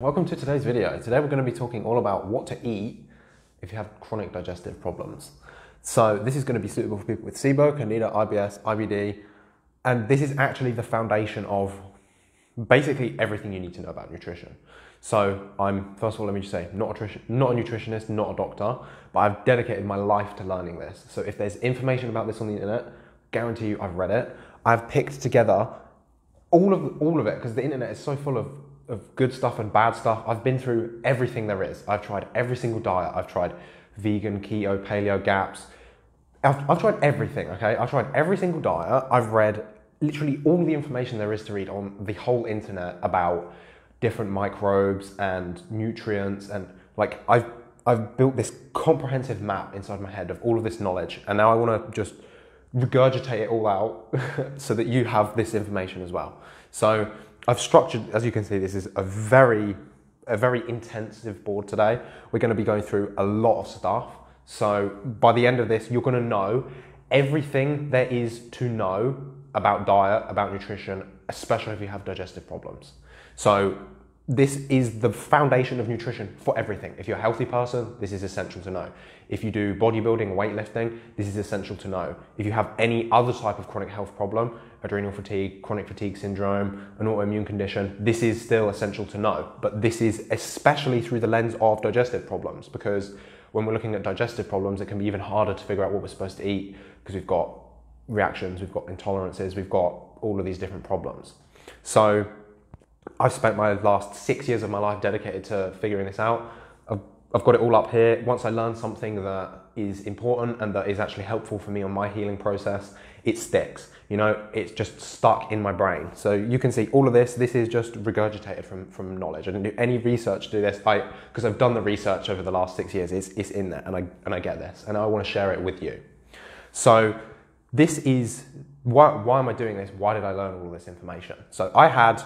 Welcome to today's video. Today we're going to be talking all about what to eat if you have chronic digestive problems. So this is going to be suitable for people with SIBO, Candida, IBS, IBD, and this is actually the foundation of basically everything you need to know about nutrition. So I'm, first of all, let me just say, not a nutritionist, not a doctor, but I've dedicated my life to learning this. So if there's information about this on the internet, guarantee you I've read it. I've picked together all of it because the internet is so full of good stuff and bad stuff. I've been through everything there is. I've tried every single diet. I've tried vegan, keto, paleo, GAPS. I've tried everything, okay? I've tried every single diet. I've read literally all the information there is to read on the whole internet about different microbes and nutrients, and like I've built this comprehensive map inside my head of all of this knowledge, and now I wanna just regurgitate it all out so that you have this information as well. So I've structured, as you can see, this is a very intensive board today. We're going to be going through a lot of stuff. So by the end of this, you're going to know everything there is to know about diet, about nutrition, especially if you have digestive problems. So this is the foundation of nutrition for everything. If you're a healthy person, this is essential to know. If you do bodybuilding, weightlifting, this is essential to know. If you have any other type of chronic health problem, adrenal fatigue, chronic fatigue syndrome, an autoimmune condition, this is still essential to know. But this is especially through the lens of digestive problems, because when we're looking at digestive problems, it can be even harder to figure out what we're supposed to eat because we've got reactions, we've got intolerances, we've got all of these different problems. So I've spent my last 6 years of my life dedicated to figuring this out. I've got it all up here. Once I learn something that is important and that is actually helpful for me on my healing process, it sticks. You know, it's just stuck in my brain. So you can see all of this. This is just regurgitated from knowledge. I didn't do any research to do this, because I've done the research over the last 6 years. It's in there, and I get this, and I want to share it with you. So this is, why am I doing this? Why did I learn all of this information? So I had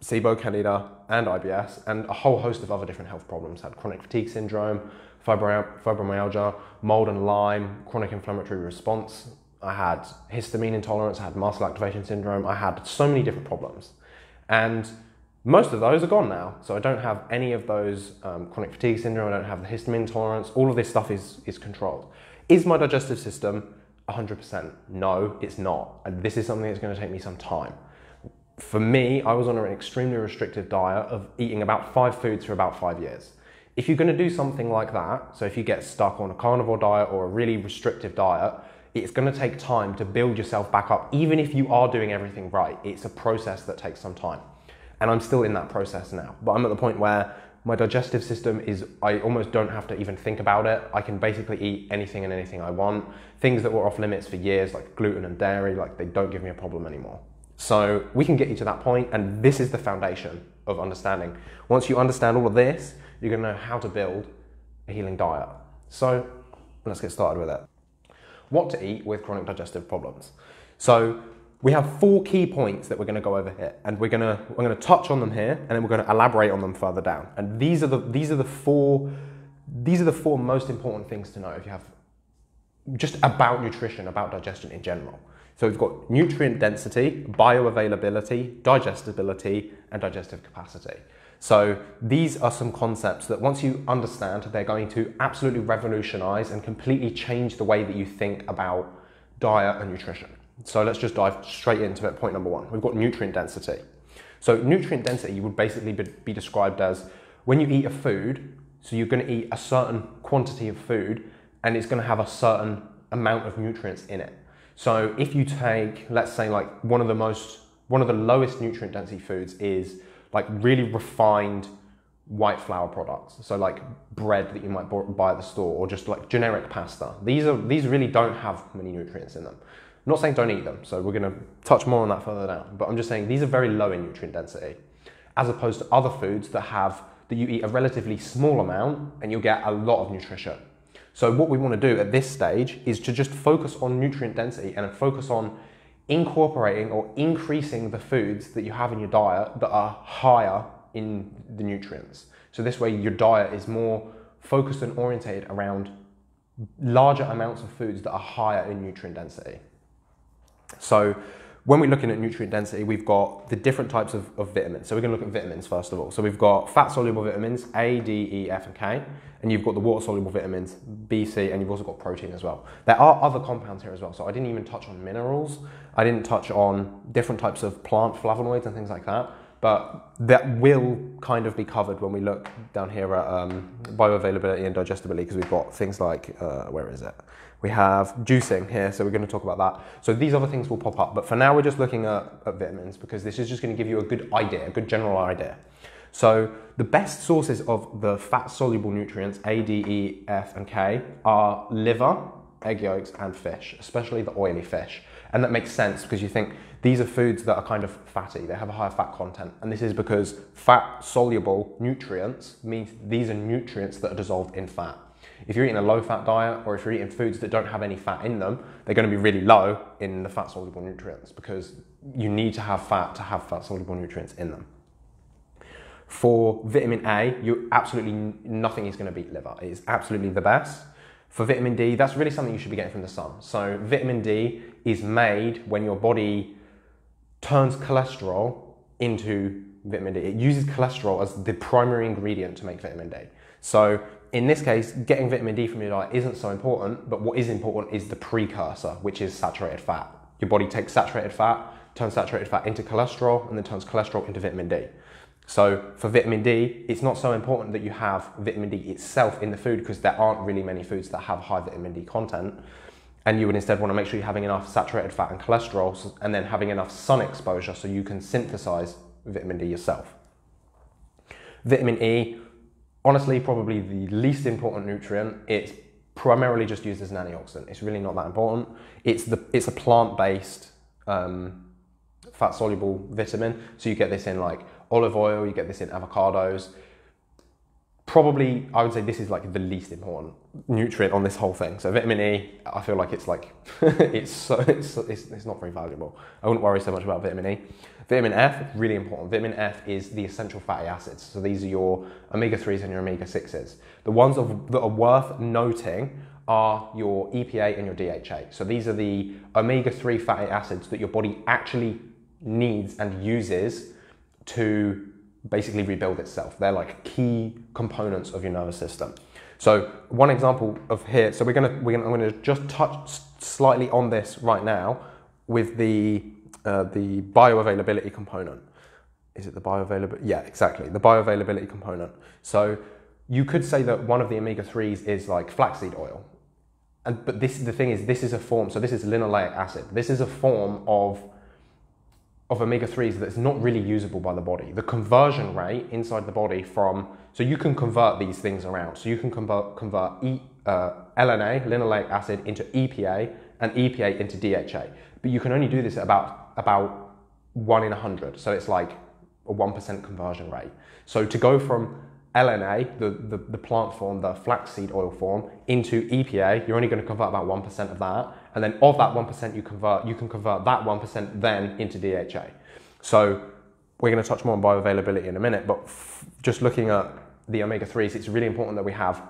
SIBO, Candida, and IBS, and a whole host of other different health problems. Had chronic fatigue syndrome, fibromyalgia, mold and Lyme, chronic inflammatory response. I had histamine intolerance, I had muscle activation syndrome. I had so many different problems. And most of those are gone now. So I don't have any of those chronic fatigue syndrome. I don't have the histamine intolerance. All of this stuff is controlled. Is my digestive system 100%? No, it's not. And this is something that's going to take me some time. For me, I was on an extremely restrictive diet of eating about 5 foods for about 5 years. If you're going to do something like that, so if you get stuck on a carnivore diet or a really restrictive diet, it's going to take time to build yourself back up, even if you are doing everything right. It's a process that takes some time. And I'm still in that process now. But I'm at the point where my digestive system is, I almost don't have to even think about it. I can basically eat anything and anything I want. Things that were off limits for years, like gluten and dairy, like they don't give me a problem anymore. So we can get you to that point, and this is the foundation of understanding. Once you understand all of this, you're going to know how to build a healing diet. So let's get started with it. What to eat with chronic digestive problems. So we have 4 key points that we're going to go over here, and I'm going to touch on them here, and then we're going to elaborate on them further down. And these are the four most important things to know if you have just about nutrition, about digestion in general. So we've got nutrient density, bioavailability, digestibility, and digestive capacity. So these are some concepts that once you understand, they're going to absolutely revolutionize and completely change the way that you think about diet and nutrition. So let's just dive straight into it. Point number one, we've got nutrient density. So nutrient density would basically be described as when you eat a food, so you're going to eat a certain quantity of food, and it's going to have a certain amount of nutrients in it. So if you take, let's say, like one of the lowest nutrient density foods is like really refined white flour products. So like bread that you might buy at the store, or just like generic pasta. These really don't have many nutrients in them. I'm not saying don't eat them. So we're going to touch more on that further down, but I'm just saying these are very low in nutrient density, as opposed to other foods that you eat a relatively small amount and you'll get a lot of nutrition. So what we want to do at this stage is to just focus on nutrient density and focus on incorporating or increasing the foods that you have in your diet that are higher in the nutrients. So this way your diet is more focused and orientated around larger amounts of foods that are higher in nutrient density. So When we're looking at nutrient density, we've got the different types of vitamins. So we're going to look at vitamins first of all. So we've got fat-soluble vitamins A, D, E, F, and K, and you've got the water-soluble vitamins B, C, and you've also got protein as well. There are other compounds here as well. So I didn't even touch on minerals. I didn't touch on different types of plant flavonoids and things like that. But that will kind of be covered when we look down here at bioavailability and digestibility, because we've got things like, where is it? We have juicing here, so we're going to talk about that. So these other things will pop up. But for now, we're just looking at vitamins, because this is just going to give you a good idea, a good general idea. So the best sources of the fat-soluble nutrients, A, D, E, F, and K, are liver, egg yolks, and fish, especially the oily fish. And that makes sense, because you think these are foods that are kind of fatty, they have a higher fat content. And this is because fat-soluble nutrients means these are nutrients that are dissolved in fat. If you're eating a low-fat diet, or if you're eating foods that don't have any fat in them, they're going to be really low in the fat-soluble nutrients, because you need to have fat-soluble nutrients in them. For vitamin A, you absolutely nothing is going to beat liver. It is absolutely the best. For vitamin D, that's really something you should be getting from the sun. So vitamin D is made when your body turns cholesterol into vitamin D. It uses cholesterol as the primary ingredient to make vitamin D. So in this case, getting vitamin D from your diet isn't so important, but what is important is the precursor, which is saturated fat. Your body takes saturated fat, turns saturated fat into cholesterol, and then turns cholesterol into vitamin D. So for vitamin D, it's not so important that you have vitamin D itself in the food, because there aren't really many foods that have high vitamin D content. And you would instead want to make sure you're having enough saturated fat and cholesterol, and then having enough sun exposure so you can synthesize vitamin D yourself. Vitamin E, honestly, probably the least important nutrient. It's primarily just used as an antioxidant. It's really not that important. It's a plant-based fat-soluble vitamin. So you get this in like olive oil, you get this in avocados. Probably, I would say this is like the least important nutrient on this whole thing. So vitamin E, I feel like it's like, it's not very valuable. I wouldn't worry so much about vitamin E. Vitamin F, really important. Vitamin F is the essential fatty acids. So these are your omega-3s and your omega-6s. The ones that are worth noting are your EPA and your DHA. So these are the omega-3 fatty acids that your body actually needs and uses to basically rebuild itself. They're like key components of your nervous system. So one example of here, so I'm gonna just touch slightly on this right now with the bioavailability component. Is it the bioavailability? Yeah, exactly, the bioavailability component. So you could say that one of the omega-3s is like flaxseed oil. But the thing is, this is a form, so this is linoleic acid. This is a form of omega-3s that's not really usable by the body. The conversion rate inside the body from, so you can convert these things around. So you can convert LNA, linoleic acid, into EPA, and EPA into DHA. But you can only do this at about 1 in 100. So it's like a 1% conversion rate. So to go from LNA, the plant form, the flaxseed oil form, into EPA, you're only going to convert about 1% of that. And then of that 1% you can convert that 1% then into DHA. So we're going to touch more on bioavailability in a minute, but just looking at the omega-3s, it's really important that we have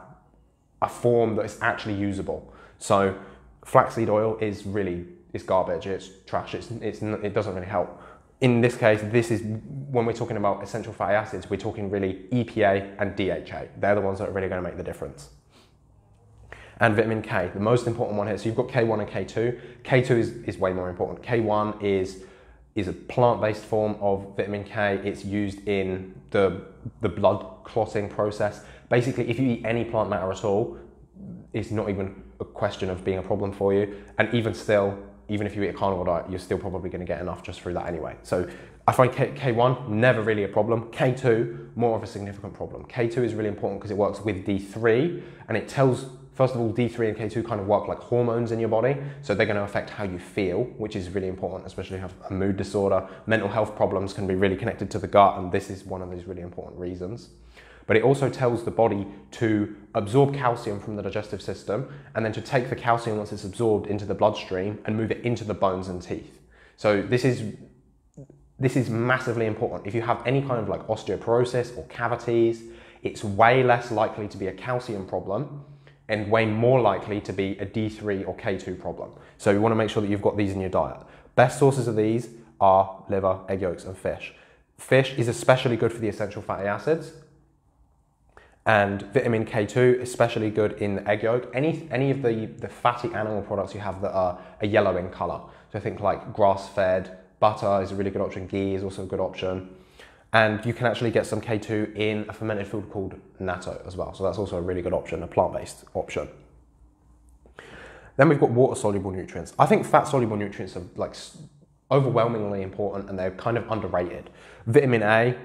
a form that is actually usable. So flaxseed oil is really, it's garbage, it's trash, it doesn't really help. In this case, this is, when we're talking about essential fatty acids, we're talking really EPA and DHA. They're the ones that are really going to make the difference. And vitamin K, the most important one here. So you've got K1 and K2. K2 is way more important. K1 is a plant-based form of vitamin K. It's used in the blood clotting process. Basically, if you eat any plant matter at all, it's not even a question of being a problem for you. And even still, even if you eat a carnivore diet, you're still probably going to get enough just through that anyway. So I find K1 never really a problem. K2, more of a significant problem. K2 is really important because it works with D3, and it tells, first of all, D3 and K2 kind of work like hormones in your body, so they're going to affect how you feel, which is really important, especially if you have a mood disorder. Mental health problems can be really connected to the gut, and this is one of those really important reasons. But it also tells the body to absorb calcium from the digestive system, and then to take the calcium once it's absorbed into the bloodstream and move it into the bones and teeth. So this is massively important. If you have any kind of like osteoporosis or cavities, it's way less likely to be a calcium problem, and way more likely to be a D3 or K2 problem. So you want to make sure that you've got these in your diet. Best sources of these are liver, egg yolks, and fish. Fish is especially good for the essential fatty acids, and vitamin K2, especially good in the egg yolk. Any of the fatty animal products you have that are yellow in color. So I think like grass-fed butter is a really good option. Ghee is also a good option. And you can actually get some K2 in a fermented food called natto as well. So that's also a really good option, a plant-based option. Then we've got water-soluble nutrients. I think fat-soluble nutrients are like overwhelmingly important, and they're kind of underrated. Vitamin A,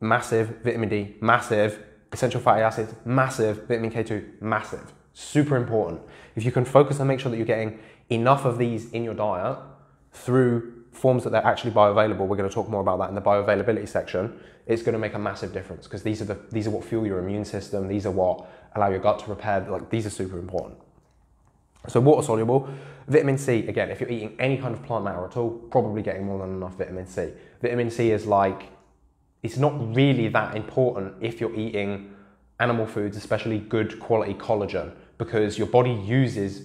massive. Vitamin D, massive. Essential fatty acids, massive. Vitamin K2, massive. Super important. If you can focus and make sure that you're getting enough of these in your diet through forms that they're actually bioavailable, we're going to talk more about that in the bioavailability section, it's going to make a massive difference, because these are what fuel your immune system, these are what allow your gut to repair, like these are super important. So water soluble. Vitamin C, again, if you're eating any kind of plant matter at all, probably getting more than enough vitamin C. Vitamin C is like, it's not really that important if you're eating animal foods, especially good quality collagen, because your body uses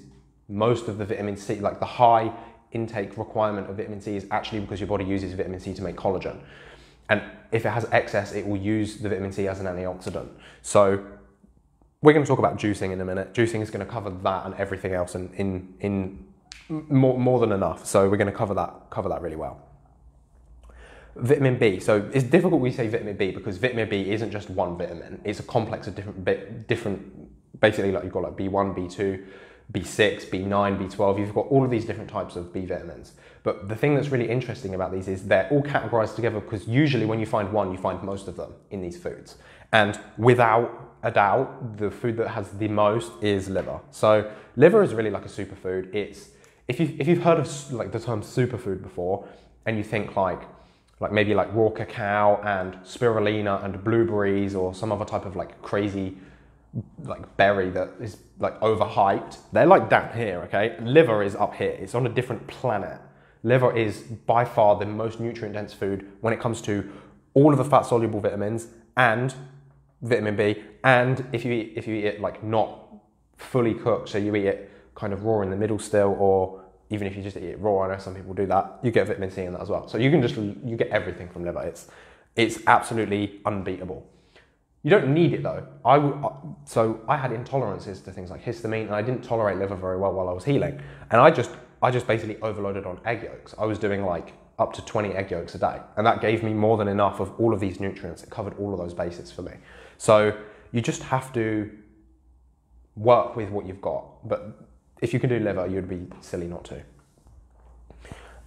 most of the vitamin C, like the high intake requirement of vitamin C is actually because your body uses vitamin C to make collagen. And if it has excess, it will use the vitamin C as an antioxidant. So we're going to talk about juicing in a minute. Juicing is going to cover that and everything else in more than enough. So we're going to cover that really well. Vitamin B. So it's difficult when you say vitamin B, because vitamin B isn't just one vitamin. It's a complex of different basically, like you've got like B1, B2, B6, B9, B12. You've got all of these different types of B vitamins. But the thing that's really interesting about these is they're all categorized together, because usually when you find one, you find most of them in these foods. And without a doubt, the food that has the most is liver. So liver is really like a superfood. It's, if you've heard of like the term superfood before, and you think like maybe like raw cacao and spirulina and blueberries or some other type of like crazy like berry that is like overhyped, they're like down here, okay? Liver is up here, it's on a different planet. Liver is by far the most nutrient dense food when it comes to all of the fat soluble vitamins and vitamin B, and if you eat it like not fully cooked, so you eat it kind of raw in the middle still, or even if you just eat it raw, I know some people do that, you get vitamin C in that as well. So you get everything from liver. It's absolutely unbeatable. You don't need it though. So I had intolerances to things like histamine, and I didn't tolerate liver very well while I was healing. And I just basically overloaded on egg yolks. I was doing like up to 20 egg yolks a day. And that gave me more than enough of all of these nutrients. It covered all of those bases for me. So you just have to work with what you've got. But if you can do liver, you'd be silly not to.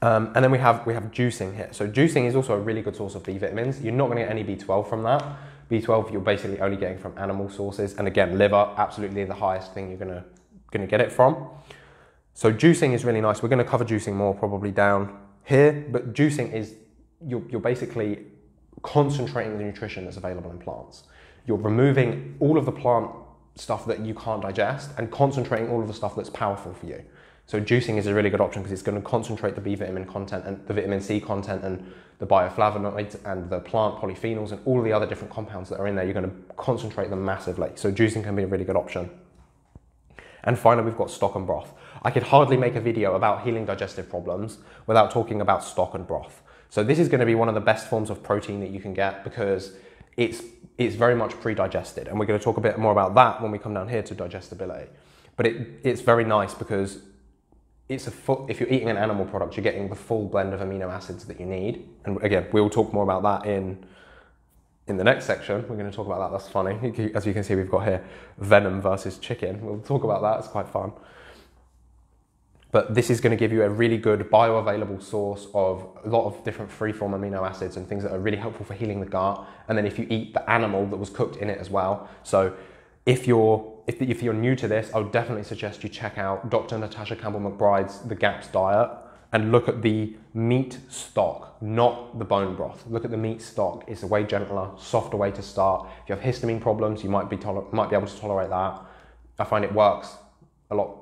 And then we have juicing here. So juicing is also a really good source of B vitamins. You're not gonna get any B12 from that. B12 you're basically only getting from animal sources, and again, liver, absolutely the highest thing you're gonna get it from. So juicing is really nice. We're gonna cover juicing more probably down here, but juicing is, you're basically concentrating the nutrition that's available in plants. You're removing all of the plant stuff that you can't digest and concentrating all of the stuff that's powerful for you. So juicing is a really good option because it's going to concentrate the B vitamin content and the vitamin C content and the bioflavonoids and the plant polyphenols and all the other different compounds that are in there. You're going to concentrate them massively. So juicing can be a really good option. And finally, we've got stock and broth. I could hardly make a video about healing digestive problems without talking about stock and broth. So this is going to be one of the best forms of protein that you can get, because it's very much pre-digested. And we're going to talk a bit more about that when we come down here to digestibility. But it's very nice because if you're eating an animal product, you're getting the full blend of amino acids that you need. And again, we'll talk more about that in the next section. We're going to talk about that. That's funny. As you can see, we've got here venom versus chicken. We'll talk about that. It's quite fun. But this is going to give you a really good bioavailable source of a lot of different free-form amino acids and things that are really helpful for healing the gut. And then if you eat the animal that was cooked in it as well. So if you're new to this, I would definitely suggest you check out Dr. Natasha Campbell-McBride's The GAPS Diet and look at the meat stock, not the bone broth. Look at the meat stock. It's a way gentler, softer way to start. If you have histamine problems, you might be able to tolerate that. I find it works a lot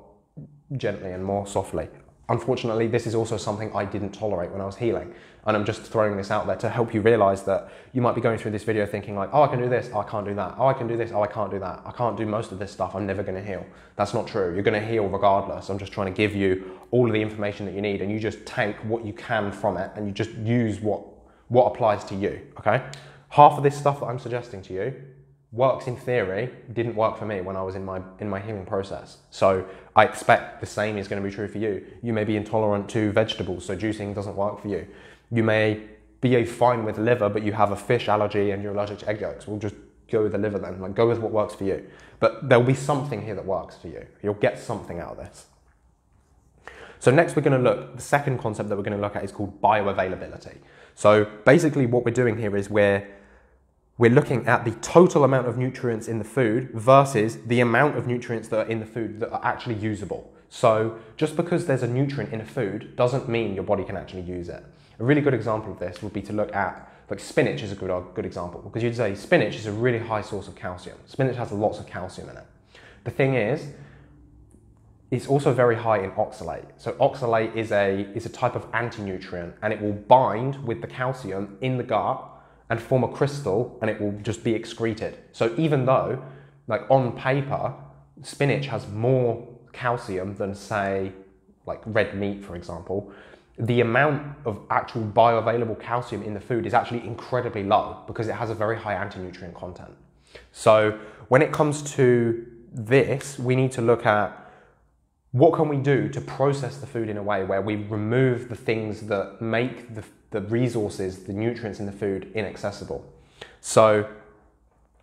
gently and more softly. Unfortunately, this is also something I didn't tolerate when I was healing. And I'm just throwing this out there to help you realize that you might be going through this video thinking like, oh, I can do this, oh, I can't do that. Oh, I can do this, oh, I can't do that. I can't do most of this stuff. I'm never going to heal. That's not true. You're going to heal regardless. I'm just trying to give you all of the information that you need, and you just take what you can from it and you just use what applies to you, okay? Half of this stuff that I'm suggesting to you works in theory, didn't work for me when I was in my healing process. So I expect the same is going to be true for you. You may be intolerant to vegetables, so juicing doesn't work for you. You may be fine with liver, but you have a fish allergy and you're allergic to egg yolks. We'll just go with the liver then, like go with what works for you. But there'll be something here that works for you. You'll get something out of this. So next we're going to look, the second concept that we're going to look at is called bioavailability. So basically what we're doing here is we're looking at the total amount of nutrients in the food versus the amount of nutrients that are in the food that are actually usable. So just because there's a nutrient in a food doesn't mean your body can actually use it. A really good example of this would be to look at, like spinach is a good example, because you'd say spinach is a really high source of calcium. Spinach has lots of calcium in it. The thing is, it's also very high in oxalate. So oxalate is a type of anti-nutrient, and it will bind with the calcium in the gut and form a crystal, and it will just be excreted. So even though, like on paper, spinach has more calcium than say, like red meat, for example, the amount of actual bioavailable calcium in the food is actually incredibly low because it has a very high anti-nutrient content. So when it comes to this, we need to look at what can we do to process the food in a way where we remove the things that make the resources, the nutrients in the food inaccessible. So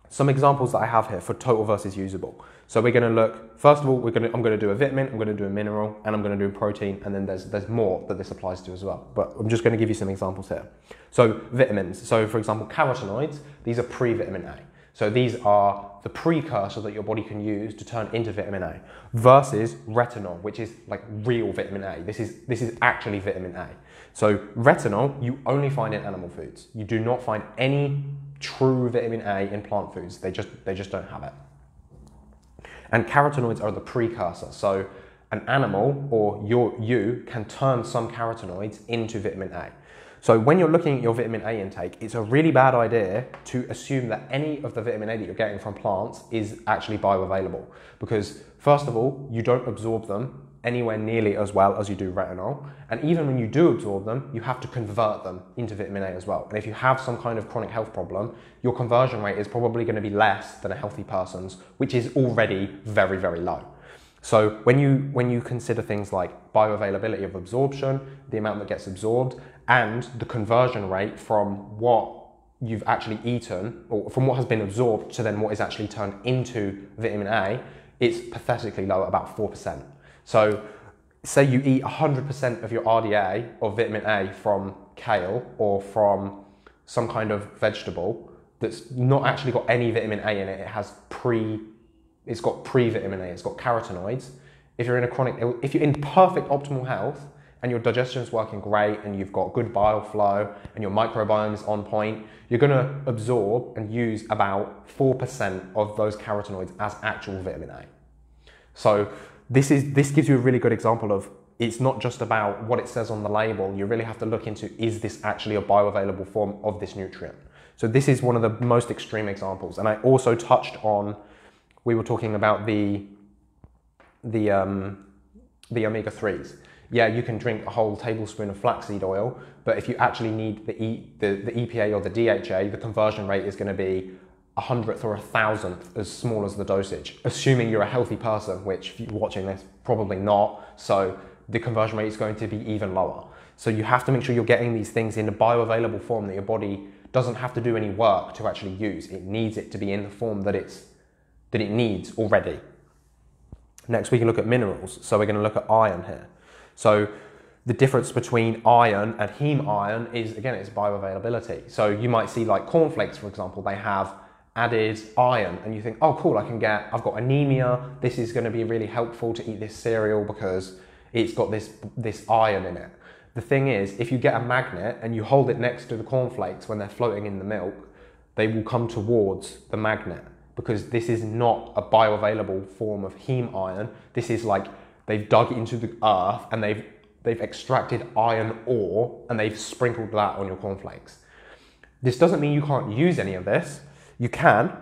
some examples that I have here for total versus usable. So we're going to look, first of all, I'm going to do a vitamin, I'm going to do a mineral, and I'm going to do protein, and then there's more that this applies to as well. But I'm just going to give you some examples here. So vitamins, so for example, carotenoids, these are pre-vitamin A. So these are the precursor that your body can use to turn into vitamin A, versus retinol, which is like real vitamin A. This is actually vitamin A. So retinol, you only find in animal foods. You do not find any true vitamin A in plant foods. They just don't have it. And carotenoids are the precursor. So an animal or you can turn some carotenoids into vitamin A. So when you're looking at your vitamin A intake, it's a really bad idea to assume that any of the vitamin A that you're getting from plants is actually bioavailable. Because first of all, you don't absorb them anywhere nearly as well as you do retinol. And even when you do absorb them, you have to convert them into vitamin A as well. And if you have some kind of chronic health problem, your conversion rate is probably going to be less than a healthy person's, which is already very, very low. So when you consider things like bioavailability of absorption, the amount that gets absorbed, and the conversion rate from what you've actually eaten, or from what has been absorbed to then what is actually turned into vitamin A, it's pathetically low at about 4%. So say you eat 100% of your RDA or vitamin A from kale or from some kind of vegetable that's not actually got any vitamin A in it, it's got pre-vitamin A, it's got carotenoids. If you're in perfect optimal health and your digestion's working great and you've got good bile flow and your microbiome's on point, you're gonna absorb and use about 4% of those carotenoids as actual vitamin A. So this gives you a really good example of it's not just about what it says on the label. You really have to look into, is this actually a bioavailable form of this nutrient? So this is one of the most extreme examples. And I also touched on, we were talking about the omega-3s. Yeah, you can drink a whole tablespoon of flaxseed oil, but if you actually need the EPA or the DHA, the conversion rate is going to be 100th or 1,000th as small as the dosage, assuming you're a healthy person, which if you're watching this, probably not. So the conversion rate is going to be even lower. So you have to make sure you're getting these things in a bioavailable form that your body doesn't have to do any work to actually use. It needs it to be in the form that it needs already. Next, we can look at minerals. So we're going to look at iron here. So the difference between iron and heme iron is, again, it's bioavailability. So you might see like cornflakes, for example, they have added iron, and you think, oh cool, I've got anemia, this is going to be really helpful to eat this cereal because it's got this iron in it. The thing is, if you get a magnet and you hold it next to the cornflakes when they're floating in the milk, they will come towards the magnet because this is not a bioavailable form of heme iron. This is like they've dug into the earth and they've they've extracted iron ore and they've sprinkled that on your cornflakes. This doesn't mean you can't use any of this. You can,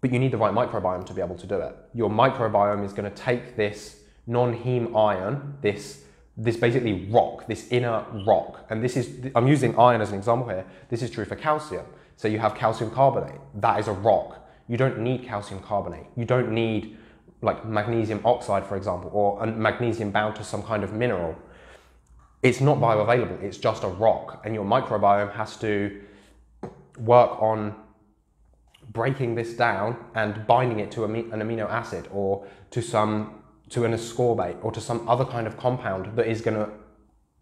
but you need the right microbiome to be able to do it. Your microbiome is going to take this non-heme iron, this basically rock, this inner rock, and this is, I'm using iron as an example here, this is true for calcium. So you have calcium carbonate, that is a rock. You don't need calcium carbonate. You don't need like magnesium oxide, for example, or magnesium bound to some kind of mineral. It's not bioavailable, it's just a rock, and your microbiome has to work on breaking this down and binding it to an amino acid or to an ascorbate or to some other kind of compound that is going to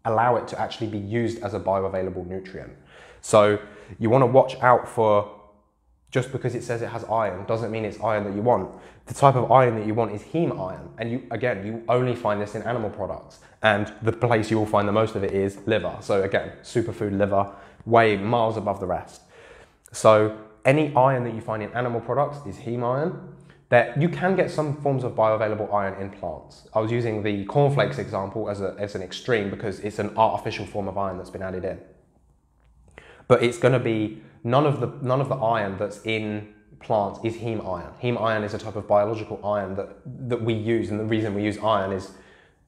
allow it to actually be used as a bioavailable nutrient. So you want to watch out for, just because it says it has iron doesn't mean it's iron that you want. The type of iron that you want is heme iron, and you only find this in animal products, and the place you will find the most of it is liver. So again, superfood liver, way miles above the rest. So any iron that you find in animal products is heme iron. You can get some forms of bioavailable iron in plants. I was using the cornflakes example as an extreme because it's an artificial form of iron that's been added in. But it's going to be none of the iron that's in plants is heme iron. Heme iron is a type of biological iron that we use, and the reason we use iron is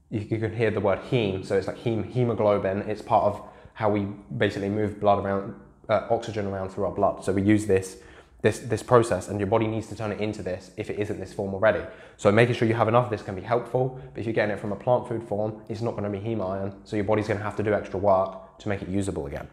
you can hear the word heme, so it's like hemoglobin. It's part of how we basically move blood around, oxygen around through our blood. So we use this process, and your body needs to turn it into this if it isn't this form already. So making sure you have enough of this can be helpful, but if you're getting it from a plant food form, it's not going to be heme iron, so your body's going to have to do extra work to make it usable again.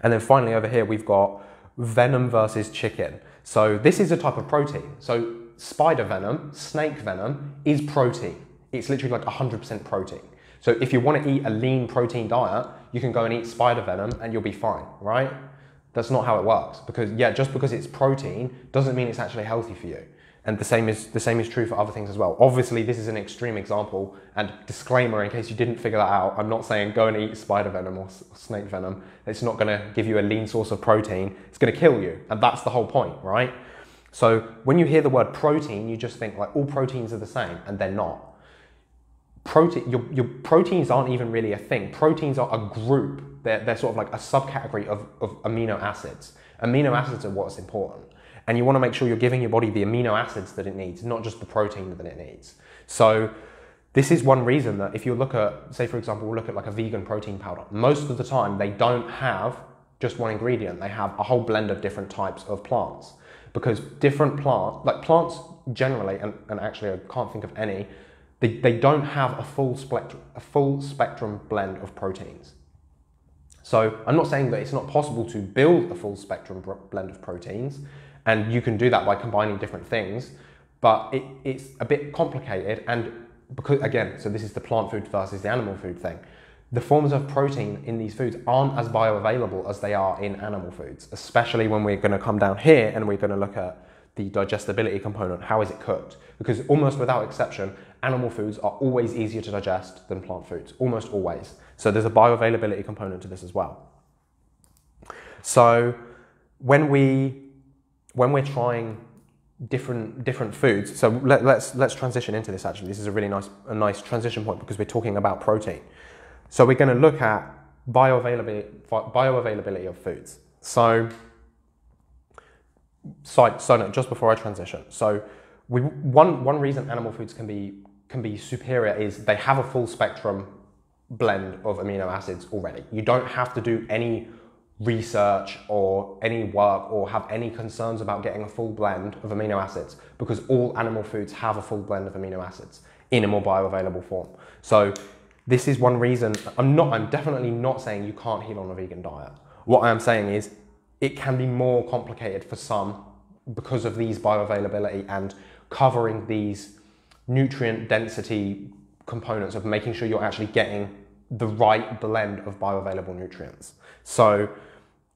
And then finally over here we've got venom versus chicken. So this is a type of protein. So spider venom, snake venom is protein. It's literally like 100% protein. So if you want to eat a lean protein diet, you can go and eat spider venom and you'll be fine, right? That's not how it works, because just because it's protein doesn't mean it's actually healthy for you. And the same is true for other things as well. Obviously this is an extreme example, and disclaimer in case you didn't figure that out, I'm not saying go and eat spider venom or snake venom. It's not going to give you a lean source of protein. It's going to kill you, and that's the whole point, right? So when you hear the word protein, you just think like all proteins are the same, and they're not. Your proteins aren't even really a thing. Proteins are a group. They're sort of like a subcategory of amino acids. Amino acids are what's important. And you want to make sure you're giving your body the amino acids that it needs, not just the protein that it needs. So this is one reason that if you look at, say for example, we'll look at like a vegan protein powder. Most of the time they don't have just one ingredient. They have a whole blend of different types of plants. Because different plants, like plants generally, and actually I can't think of any, they don't have a full spectrum blend of proteins. So I'm not saying that it's not possible to build a full spectrum blend of proteins, and you can do that by combining different things, but it's a bit complicated. And because, again, so this is the plant food versus the animal food thing. The forms of protein in these foods aren't as bioavailable as they are in animal foods, especially when we're going to come down here and we're going to look at the digestibility component. How is it cooked? Because almost without exception, animal foods are always easier to digest than plant foods, almost always. So there's a bioavailability component to this as well. So when we're trying different foods, so let's transition into this actually. This is a really nice transition point because we're talking about protein. So we're going to look at bioavailability of foods. So no, just before I transition. So one reason animal foods can be superior is they have a full spectrum blend of amino acids already. You don't have to do any research or any work or have any concerns about getting a full blend of amino acids, because all animal foods have a full blend of amino acids in a more bioavailable form. So this is one reason. I'm definitely not saying you can't heal on a vegan diet. What I am saying is it can be more complicated for some because of these bioavailability and covering these nutrient density components of making sure you're actually getting the right blend of bioavailable nutrients. So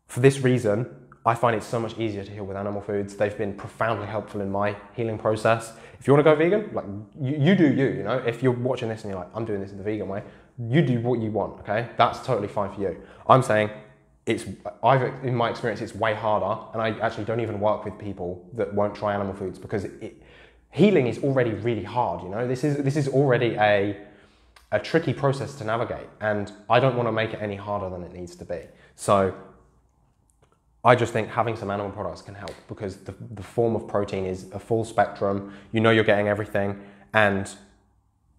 for this reason, I find it so much easier to heal with animal foods. They've been profoundly helpful in my healing process. If you want to go vegan, like you do you know, if you're watching this and you're like, I'm doing this in the vegan way, you do what you want, okay? That's totally fine for you. I'm saying, in my experience, it's way harder, and I actually don't even work with people that won't try animal foods because healing is already really hard, you know? This is already a a tricky process to navigate, and I don't want to make it any harder than it needs to be. So I just think having some animal products can help, because the form of protein is a full spectrum. You know you're getting everything and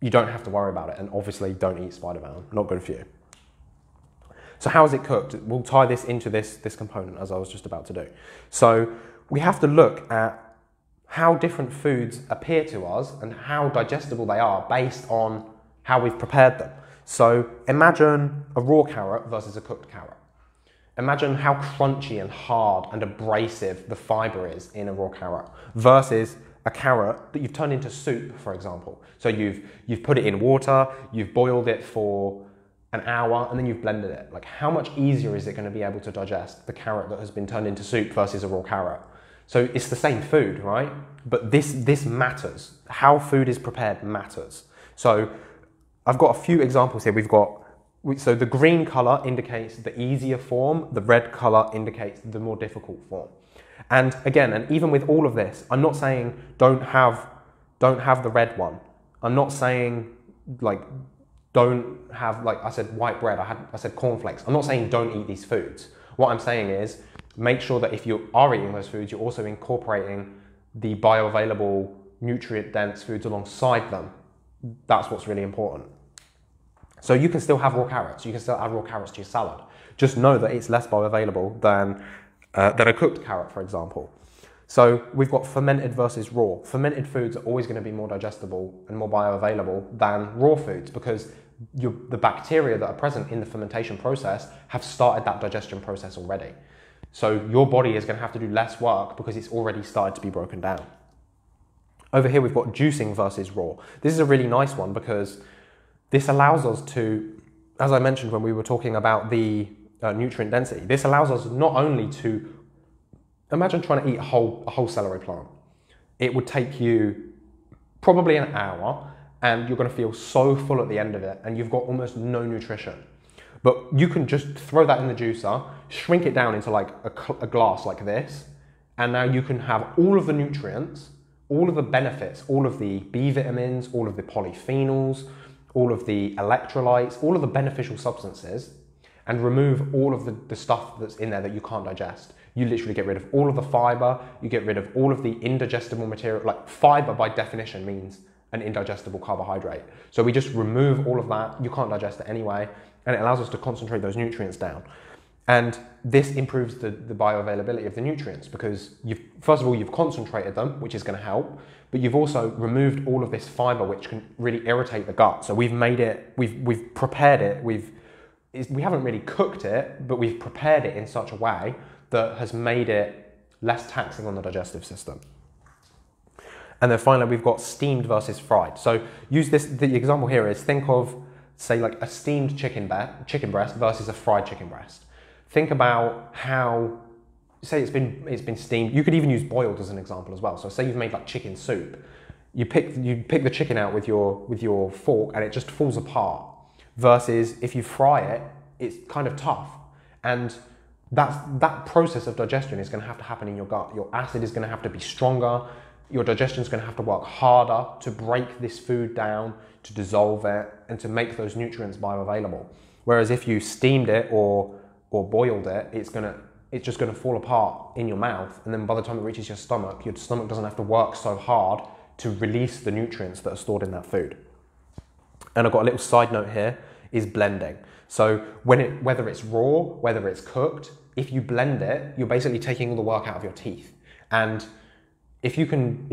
you don't have to worry about it. And obviously don't eat spider man, not good for you. So how is it cooked? We'll tie this into this component, as I was just about to do. So we have to look at how different foods appear to us and how digestible they are based on how we've prepared them. So imagine a raw carrot versus a cooked carrot. Imagine how crunchy and hard and abrasive the fiber is in a raw carrot versus a carrot that you've turned into soup, for example. So you've put it in water, you've boiled it for an hour, and then you've blended it. Like, how much easier is it going to be able to digest the carrot that has been turned into soup versus a raw carrot? So it's the same food, right? But this matters. How food is prepared matters. So I've got a few examples here. We've got, so the green color indicates the easier form, the red color indicates the more difficult form. And again, and even with all of this, I'm not saying don't have the red one. I'm not saying like don't have, like I said, white bread, I said cornflakes. I'm not saying don't eat these foods. What I'm saying is make sure that if you are eating those foods, you're also incorporating the bioavailable, nutrient-dense foods alongside them. That's what's really important. So you can still have raw carrots. You can still add raw carrots to your salad. Just know that it's less bioavailable than a cooked carrot, for example. So we've got fermented versus raw. Fermented foods are always going to be more digestible and more bioavailable than raw foods, because the bacteria that are present in the fermentation process have started that digestion process already. So your body is going to have to do less work because it's already started to be broken down. Over here, we've got juicing versus raw. This is a really nice one because this allows us to, as I mentioned when we were talking about the nutrient density, this allows us not only to, imagine trying to eat a whole celery plant. It would take you probably an hour and you're going to feel so full at the end of it and you've got almost no nutrition. But you can just throw that in the juicer, shrink it down into like a glass like this, and now you can have all of the nutrients, all of the benefits, all of the B vitamins, all of the polyphenols, all of the electrolytes, all of the beneficial substances, and remove all of the stuff that's in there that you can't digest. You literally get rid of all of the fiber, you get rid of all of the indigestible material. Like, fiber by definition means an indigestible carbohydrate. So we just remove all of that. You can't digest it anyway, and it allows us to concentrate those nutrients down. And this improves the bioavailability of the nutrients because first of all, you've concentrated them, which is going to help, but you've also removed all of this fiber, which can really irritate the gut. So we've made it, we've prepared it, we haven't really cooked it, but we've prepared it in such a way that has made it less taxing on the digestive system. And then finally, we've got steamed versus fried. So use this, the example here is, think of, say, like a steamed chicken breast versus a fried chicken breast. Think about how, say it's been steamed. You could even use boiled as an example as well. So say you've made like chicken soup. You pick the chicken out with your fork and it just falls apart. Versus if you fry it, it's kind of tough. And that process of digestion is going to have to happen in your gut. Your acid is going to have to be stronger. Your digestion is going to have to work harder to break this food down, to dissolve it, and to make those nutrients bioavailable. Whereas if you steamed it or boiled it, it's just gonna fall apart in your mouth, and then by the time it reaches your stomach doesn't have to work so hard to release the nutrients that are stored in that food. And I've got a little side note here, is blending. So whether it's raw, whether it's cooked, if you blend it, you're basically taking all the work out of your teeth. And if you can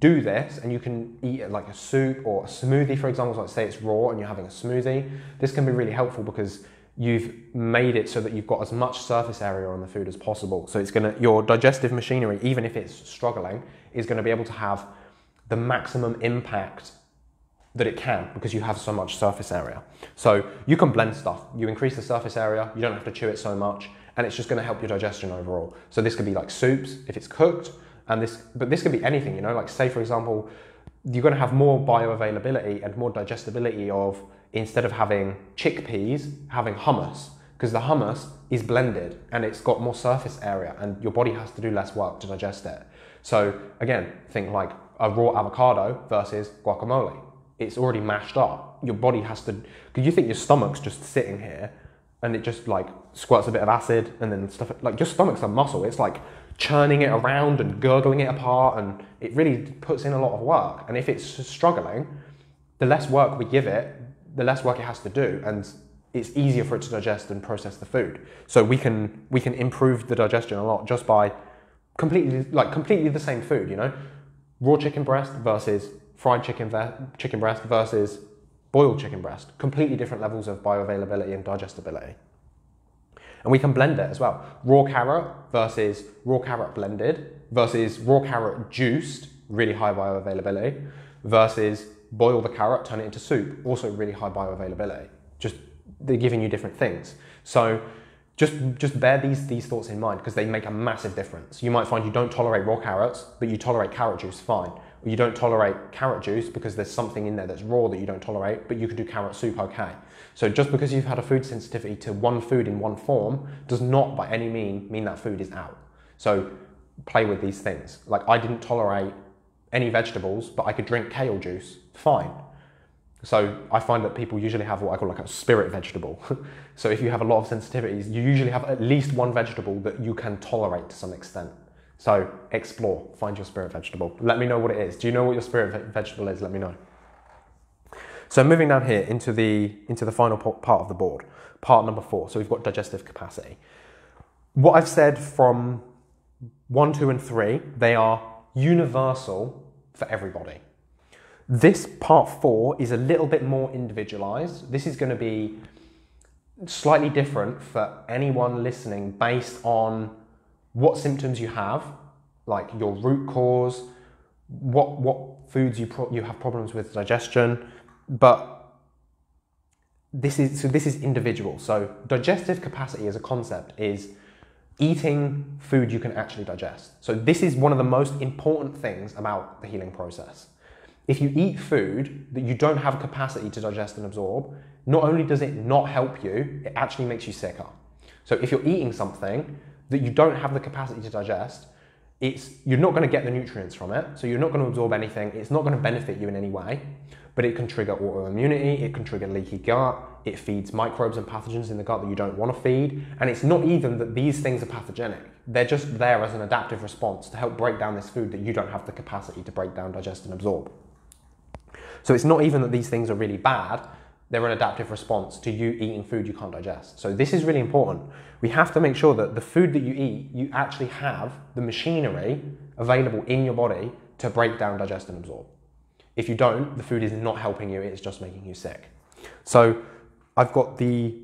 do this and you can eat it like a soup or a smoothie, for example, so like say it's raw and you're having a smoothie, this can be really helpful because you've made it so that you've got as much surface area on the food as possible. So your digestive machinery, even if it's struggling, is going to be able to have the maximum impact that it can because you have so much surface area. So you can blend stuff, you increase the surface area, you don't have to chew it so much, and it's just going to help your digestion overall. So this could be like soups if it's cooked, but this could be anything, you know, like say for example, you're going to have more bioavailability and more digestibility of, instead of having chickpeas, having hummus, because the hummus is blended and it's got more surface area and your body has to do less work to digest it. So again, think like a raw avocado versus guacamole. It's already mashed up. your body has to, because you think your stomach's just sitting here and it just like squirts a bit of acid and then stuff, like your stomach's a muscle. It's like churning it around and gurgling it apart, and it really puts in a lot of work. And if it's struggling, the less work we give it, the less work it has to do, and it's easier for it to digest and process the food. So we can improve the digestion a lot just by completely the same food, you know? Raw chicken breast versus fried chicken breast versus boiled chicken breast. Completely different levels of bioavailability and digestibility. And we can blend it as well. Raw carrot versus raw carrot blended versus raw carrot juiced, really high bioavailability, versus boil the carrot, turn it into soup, also really high bioavailability. Just, they're giving you different things. So just bear these thoughts in mind, because they make a massive difference. You might find you don't tolerate raw carrots, but you tolerate carrot juice fine. Or you don't tolerate carrot juice because there's something in there that's raw that you don't tolerate, but you can do carrot soup okay. So just because you've had a food sensitivity to one food in one form does not by any mean that food is out. So play with these things. Like, I didn't tolerate any vegetables, but I could drink kale juice fine. So I find that people usually have what I call like a spirit vegetable. So if you have a lot of sensitivities, you usually have at least one vegetable that you can tolerate to some extent. So explore, find your spirit vegetable. Let me know what it is. Do you know what your spirit vegetable is? Let me know. So moving down here into the final part of the board, part number 4. So we've got digestive capacity. What I've said from 1, 2, and 3, they are universal for everybody. This part 4 is a little bit more individualized. This is going to be slightly different for anyone listening based on what symptoms you have, like your root cause, what foods you have problems with digestion. But this is individual. So digestive capacity as a concept is eating food you can actually digest. So this is one of the most important things about the healing process. If you eat food that you don't have capacity to digest and absorb, not only does it not help you, it actually makes you sicker. So if you're eating something that you don't have the capacity to digest, you're not going to get the nutrients from it, so you're not going to absorb anything, it's not going to benefit you in any way, but it can trigger autoimmunity, it can trigger leaky gut, it feeds microbes and pathogens in the gut that you don't want to feed, and it's not even that these things are pathogenic. They're just there as an adaptive response to help break down this food that you don't have the capacity to break down, digest, and absorb. So it's not even that these things are really bad, they're an adaptive response to you eating food you can't digest. So this is really important. We have to make sure that the food that you eat, you actually have the machinery available in your body to break down, digest, and absorb. If you don't, the food is not helping you, it's just making you sick. So I've got the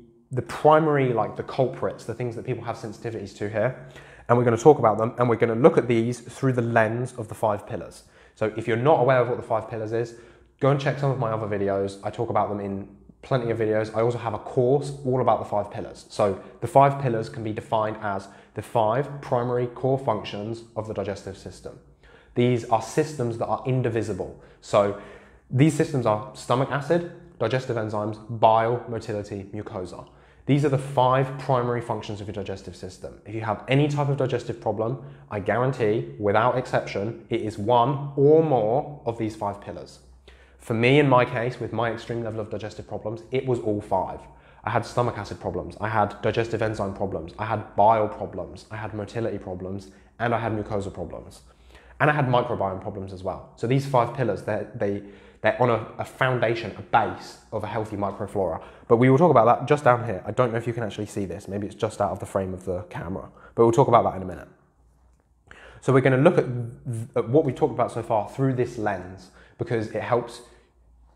primary, like the culprits, the things that people have sensitivities to here, and we're gonna talk about them, and we're gonna look at these through the lens of the 5 pillars. So if you're not aware of what the 5 pillars is, go and check some of my other videos. I talk about them in plenty of videos. I also have a course all about the 5 pillars. So the 5 pillars can be defined as the 5 primary core functions of the digestive system. These are systems that are indivisible. So these systems are stomach acid, digestive enzymes, bile, motility, mucosa. These are the 5 primary functions of your digestive system. If you have any type of digestive problem, I guarantee, without exception, it is one or more of these 5 pillars. For me, in my case, with my extreme level of digestive problems, it was all 5. I had stomach acid problems, I had digestive enzyme problems, I had bile problems, I had motility problems, and I had mucosa problems. And I had microbiome problems as well. So these 5 pillars, they're on a foundation, a base of a healthy microflora. But we will talk about that just down here. I don't know if you can actually see this. Maybe it's just out of the frame of the camera. But we'll talk about that in a minute. So we're going to look at what we talked about so far through this lens, because it helps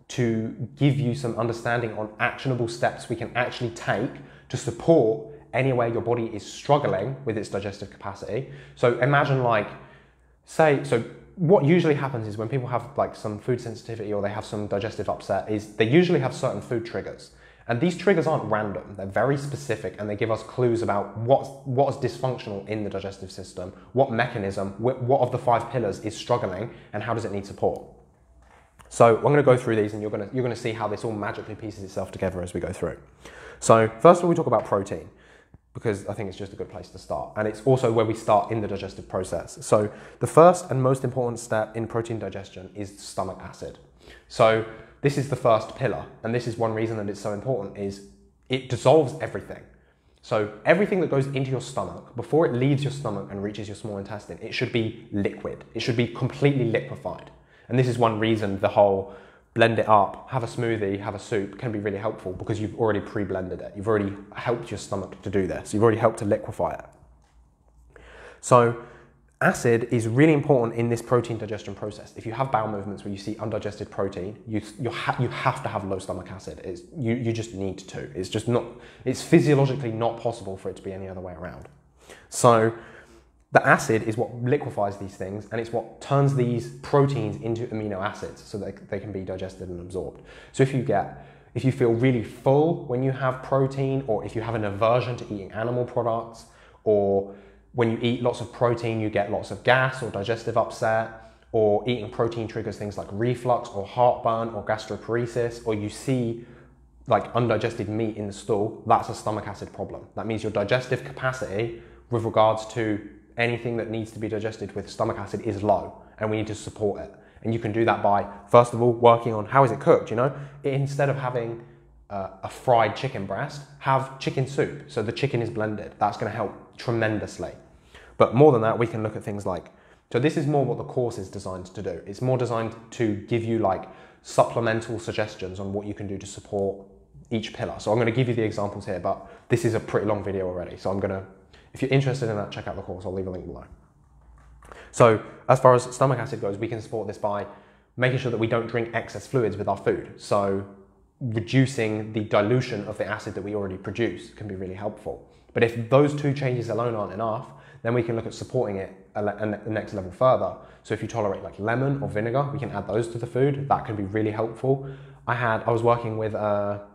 to give you some understanding on actionable steps we can actually take to support anywhere your body is struggling with its digestive capacity. So imagine, like, so what usually happens is when people have like some food sensitivity or they have some digestive upset is they usually have certain food triggers. And these triggers aren't random, they're very specific, and they give us clues about what is dysfunctional in the digestive system, what mechanism, what of the 5 pillars is struggling, and how does it need support. So I'm going to go through these, and you're going to see how this all magically pieces itself together as we go through. So first of all, we talk about protein, because I think it's just a good place to start. And it's also where we start in the digestive process. So the first and most important step in protein digestion is stomach acid. So this is the first pillar, and this is one reason that it's so important, is it dissolves everything. So everything that goes into your stomach, before it leaves your stomach and reaches your small intestine, it should be liquid. It should be completely liquefied. And this is one reason the whole blend it up, have a smoothie, have a soup can be really helpful, because you've already pre-blended it. You've already helped your stomach to do this. You've already helped to liquefy it. So acid is really important in this protein digestion process. If you have bowel movements where you see undigested protein, you have to have low stomach acid. You just need to. It's just not, it's physiologically not possible for it to be any other way around. So the acid is what liquefies these things, and it's what turns these proteins into amino acids so that they can be digested and absorbed. So if you feel really full when you have protein, or if you have an aversion to eating animal products, or when you eat lots of protein, you get lots of gas or digestive upset, or eating protein triggers things like reflux or heartburn or gastroparesis, or you see like undigested meat in the stool, that's a stomach acid problem. That means your digestive capacity with regards to anything that needs to be digested with stomach acid is low, and we need to support it. And you can do that by, first of all, working on how is it cooked, you know? Instead of having a fried chicken breast, have chicken soup. So the chicken is blended. That's gonna help tremendously. But more than that, we can look at things like, so this is more what the course is designed to do. It's more designed to give you like supplemental suggestions on what you can do to support each pillar. So I'm going to give you the examples here, but this is a pretty long video already. So I'm going to, if you're interested in that, check out the course. I'll leave a link below. So as far as stomach acid goes, we can support this by making sure that we don't drink excess fluids with our food. So reducing the dilution of the acid that we already produce can be really helpful. But if those two changes alone aren't enough, then we can look at supporting it the next level further. So if you tolerate like lemon or vinegar, we can add those to the food. That can be really helpful. I was working with a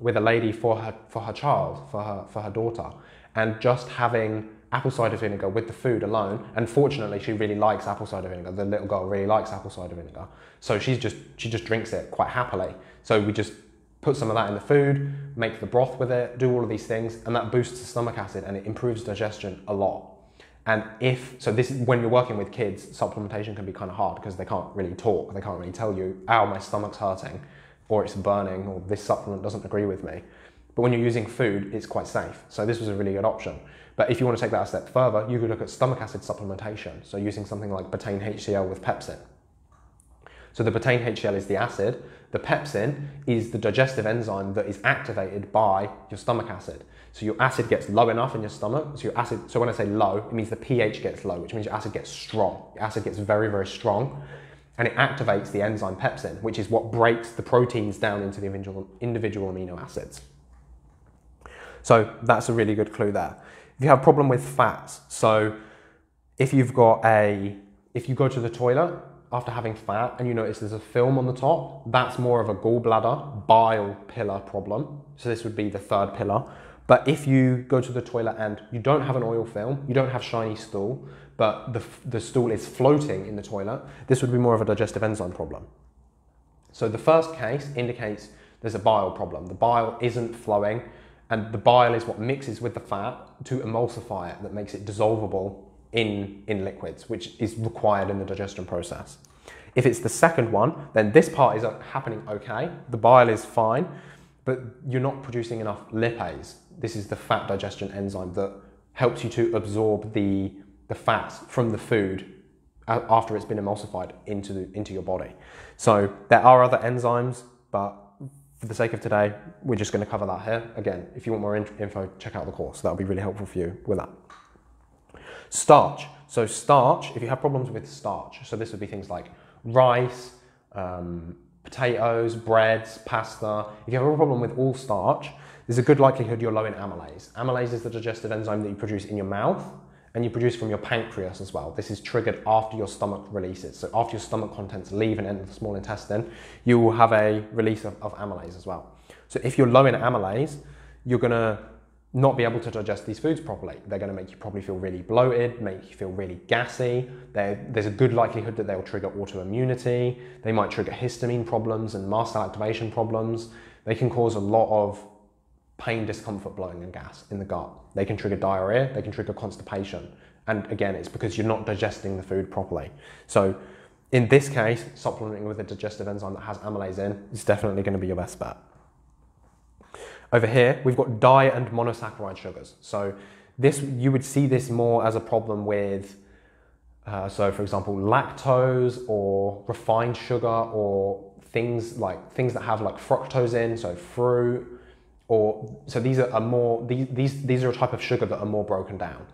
lady for her daughter, and just having apple cider vinegar with the food alone, and fortunately she really likes apple cider vinegar, the little girl really likes apple cider vinegar, so she just drinks it quite happily. So we just put some of that in the food, make the broth with it, do all of these things, and that boosts the stomach acid and it improves digestion a lot. And if, so this, when you're working with kids, supplementation can be kind of hard because they can't really talk, they can't really tell you, ow, my stomach's hurting, or it's burning, or this supplement doesn't agree with me. But when you're using food, it's quite safe. So this was a really good option. But if you want to take that a step further, you could look at stomach acid supplementation. So using something like betaine HCl with pepsin. So the betaine HCl is the acid. The pepsin is the digestive enzyme that is activated by your stomach acid. So your acid gets low enough in your stomach. So your acid, so when I say low, it means the pH gets low, which means your acid gets strong. Your acid gets very, very strong, and it activates the enzyme pepsin, which is what breaks the proteins down into the individual amino acids. So that's a really good clue there. If you have a problem with fats, so if you go to the toilet after having fat and you notice there's a film on the top, that's more of a gallbladder bile pillar problem. So this would be the third pillar. But if you go to the toilet and you don't have an oil film, you don't have shiny stool, but the stool is floating in the toilet, this would be more of a digestive enzyme problem. So the first case indicates there's a bile problem. The bile isn't flowing, and the bile is what mixes with the fat to emulsify it, that makes it dissolvable in liquids, which is required in the digestion process. If it's the second one, then this part is happening okay, the bile is fine, but you're not producing enough lipase. This is the fat digestion enzyme that helps you to absorb the fats from the food after it's been emulsified into your body. So there are other enzymes, but for the sake of today, we're just going to cover that here. Again, if you want more info, check out the course. That'll be really helpful for you with that. Starch. So starch, if you have problems with starch, so this would be things like rice, potatoes, breads, pasta. If you have a problem with all starch, there's a good likelihood you're low in amylase. Amylase is the digestive enzyme that you produce in your mouth, and you produce from your pancreas as well. This is triggered after your stomach releases. So after your stomach contents leave and enter the small intestine, you will have a release of amylase as well. So if you're low in amylase, you're gonna not be able to digest these foods properly. They're gonna make you probably feel really bloated, make you feel really gassy. There's a good likelihood that they'll trigger autoimmunity. They might trigger histamine problems and mast cell activation problems. They can cause a lot of pain, discomfort, blowing and gas in the gut. They can trigger diarrhea, they can trigger constipation. And again, it's because you're not digesting the food properly. So In this case, supplementing with a digestive enzyme that has amylase in is definitely going to be your best bet. Over here, we've got di and monosaccharide sugars. So this, you would see this more as a problem with, so for example, lactose or refined sugar, or things that have like fructose in, so fruit. Or so these are more, these are a type of sugar that are more broken down,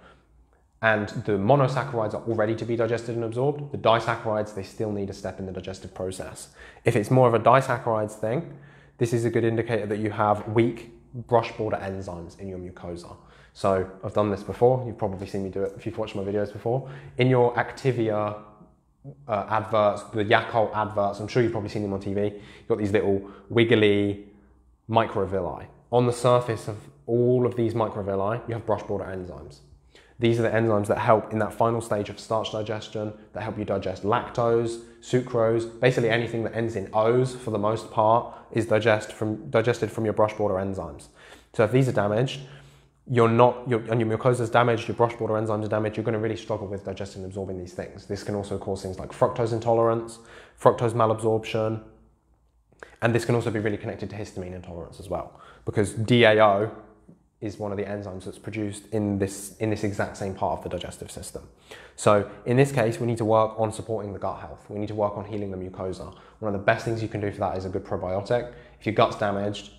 and the monosaccharides are all ready to be digested and absorbed. The disaccharides, they still need a step in the digestive process. If it's more of a disaccharides thing, this is a good indicator that you have weak brush border enzymes in your mucosa. So I've done this before. You've probably seen me do it if you've watched my videos before. In your Activia adverts, the Yakult adverts, I'm sure you've probably seen them on TV. You've got these little wiggly microvilli. On the surface of all of these microvilli, you have brush border enzymes. These are the enzymes that help in that final stage of starch digestion, that help you digest lactose, sucrose, basically anything that ends in O's for the most part is digested from your brush border enzymes. So if these are damaged, and your mucosa is damaged, your brush border enzymes are damaged, you're going to really struggle with digesting and absorbing these things. This can also cause things like fructose intolerance, fructose malabsorption, and this can also be really connected to histamine intolerance as well, because DAO is one of the enzymes that's produced in this exact same part of the digestive system. So in this case, we need to work on supporting the gut health. We need to work on healing the mucosa. One of the best things you can do for that is a good probiotic. If your gut's damaged,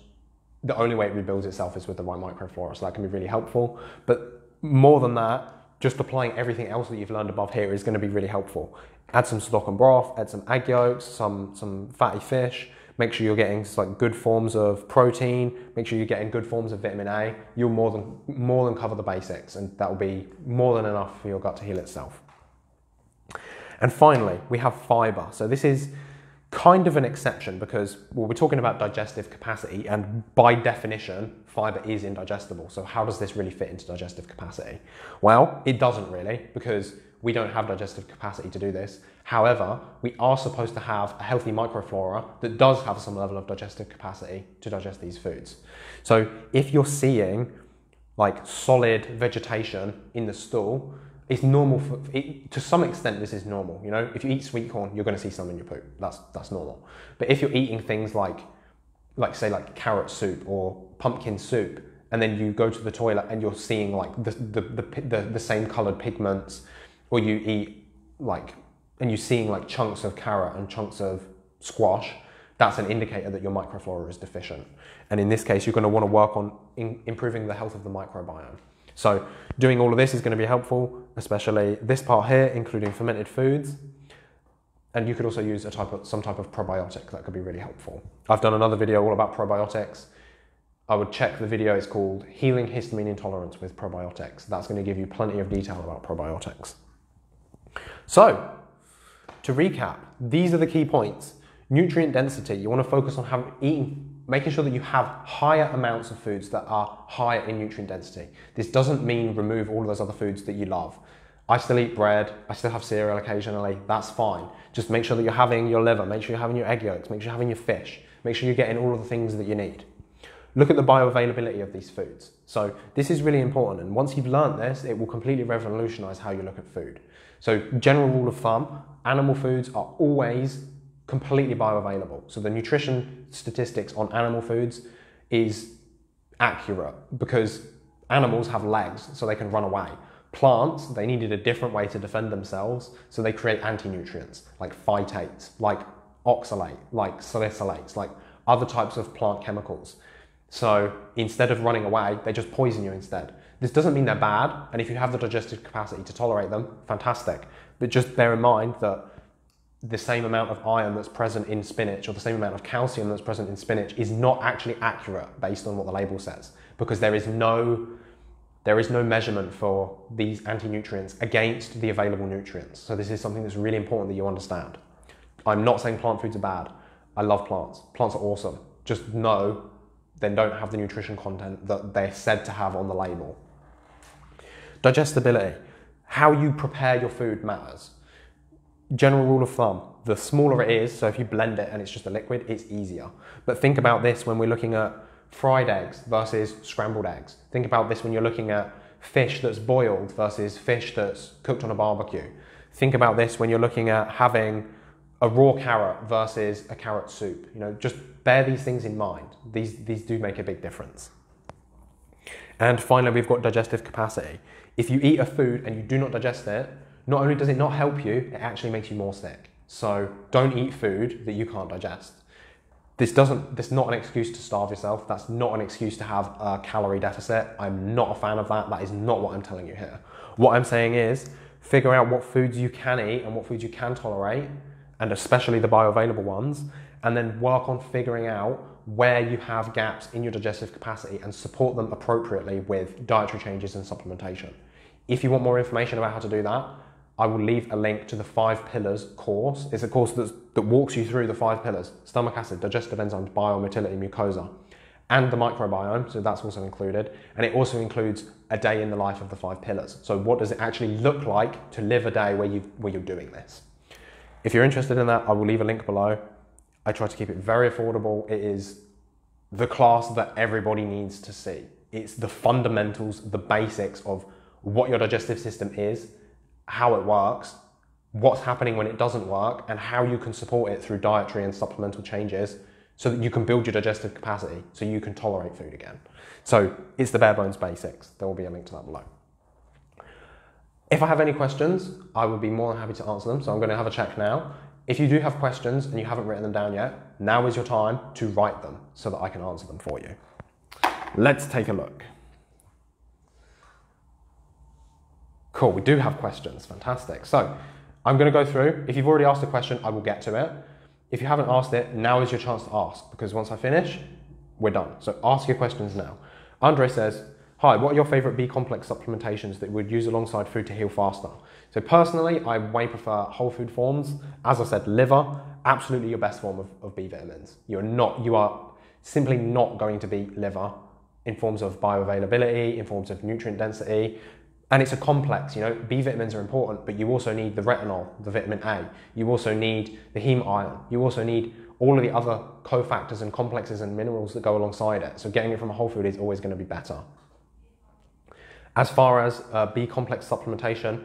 the only way it rebuilds itself is with the right microflora, so that can be really helpful. But more than that, just applying everything else that you've learned above here is going to be really helpful. Add some stock and broth, add some egg yolks, some fatty fish. Make sure you're getting like good forms of protein. Make sure you're getting good forms of vitamin A. You'll more than cover the basics, and that will be more than enough for your gut to heal itself. And finally, we have fiber. So this is kind of an exception because, well, we're talking about digestive capacity, and by definition, fiber is indigestible. So how does this really fit into digestive capacity? Well, it doesn't really, because we don't have digestive capacity to do this. However, we are supposed to have a healthy microflora that does have some level of digestive capacity to digest these foods. So if you're seeing like solid vegetation in the stool, it's normal to some extent. This is normal. You know, if you eat sweet corn, you're going to see some in your poop. That's normal. But if you're eating things like say carrot soup or pumpkin soup, and then you go to the toilet and you're seeing like the same coloured pigments, or you eat and you're seeing chunks of carrot and chunks of squash, that's an indicator that your microflora is deficient. And in this case, you're going to want to work on improving the health of the microbiome. So doing all of this is going to be helpful, especially this part here, including fermented foods. And you could also use some type of probiotic. That could be really helpful. I've done another video all about probiotics. I would check the video. It's called Healing Histamine Intolerance with Probiotics. That's going to give you plenty of detail about probiotics. So, to recap, these are the key points. Nutrient density, you want to focus on making sure that you have higher amounts of foods that are higher in nutrient density. This doesn't mean remove all of those other foods that you love. I still eat bread, I still have cereal occasionally, that's fine. Just make sure that you're having your liver, make sure you're having your egg yolks, make sure you're having your fish, make sure you're getting all of the things that you need. Look at the bioavailability of these foods. So this is really important, and once you've learned this, it will completely revolutionize how you look at food. So general rule of thumb, animal foods are always completely bioavailable. So the nutrition statistics on animal foods is accurate because animals have legs, so they can run away. Plants, they needed a different way to defend themselves, so they create anti-nutrients like phytates, like oxalate, like salicylates, like other types of plant chemicals. So instead of running away, they just poison you instead. This doesn't mean they're bad, and if you have the digestive capacity to tolerate them, fantastic. But just bear in mind that the same amount of iron that's present in spinach or the same amount of calcium that's present in spinach is not actually accurate based on what the label says, because there is no measurement for these anti-nutrients against the available nutrients. So this is something that's really important that you understand. I'm not saying plant foods are bad. I love plants. Plants are awesome. Just know then don't have the nutrition content that they're said to have on the label. Digestibility. How you prepare your food matters. General rule of thumb, the smaller it is, so if you blend it and it's just a liquid, it's easier. But think about this when we're looking at fried eggs versus scrambled eggs. Think about this when you're looking at fish that's boiled versus fish that's cooked on a barbecue. Think about this when you're looking at having a raw carrot versus a carrot soup. You know, just bear these things in mind. These do make a big difference. And finally, we've got digestive capacity. If you eat a food and you do not digest it, not only does it not help you, it actually makes you more sick. So don't eat food that you can't digest. This is not an excuse to starve yourself. That's not an excuse to have a calorie deficit. I'm not a fan of that. That is not what I'm telling you here. What I'm saying is figure out what foods you can eat and what foods you can tolerate, and especially the bioavailable ones, and then work on figuring out where you have gaps in your digestive capacity and support them appropriately with dietary changes and supplementation. If you want more information about how to do that, I will leave a link to the 5 pillars course. It's a course that walks you through the 5 pillars: stomach acid, digestive enzymes, bile, motility, mucosa, and the microbiome, so that's also included. And it also includes a day in the life of the 5 pillars. So what does it actually look like to live a day where you're doing this? If you're interested in that, I will leave a link below. I try to keep it very affordable. It is the class that everybody needs to see. It's the fundamentals, the basics of what your digestive system is, how it works, what's happening when it doesn't work, and how you can support it through dietary and supplemental changes so that you can build your digestive capacity so you can tolerate food again. So it's the bare bones basics. There will be a link to that below. If I have any questions, I would be more than happy to answer them. So I'm going to have a check now. If you do have questions and you haven't written them down yet, now is your time to write them so that I can answer them for you. Let's take a look. Cool, we do have questions, fantastic. So I'm gonna go through. If you've already asked a question, I will get to it. If you haven't asked it, now is your chance to ask, because once I finish, we're done. So ask your questions now. Andre says, hi, what are your favorite B-complex supplementations that you would use alongside food to heal faster? So personally, I way prefer whole food forms. As I said, liver, absolutely your best form of B vitamins. You are simply not going to beat liver in forms of bioavailability, in forms of nutrient density. And it's a complex, you know, B vitamins are important, but you also need the retinol, the vitamin A. You also need the heme iron. You also need all of the other cofactors and complexes and minerals that go alongside it. So getting it from a whole food is always going to be better. As far as B-complex supplementation,